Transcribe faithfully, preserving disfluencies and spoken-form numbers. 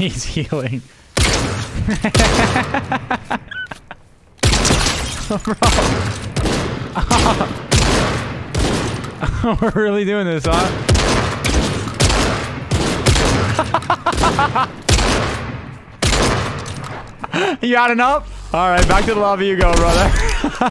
He's healing. Bro. Oh. We're really doing this, huh? You had enough? Alright, back to the lobby you go, brother.